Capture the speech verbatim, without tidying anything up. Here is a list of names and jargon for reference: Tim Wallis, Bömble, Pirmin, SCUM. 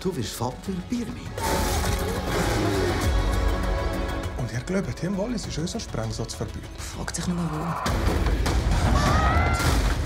Du bist Vater Pirmin. Und ich glaube, Tim Wallis ist unser Sprengsatz verbündet. Fragt sich nur mal, wo.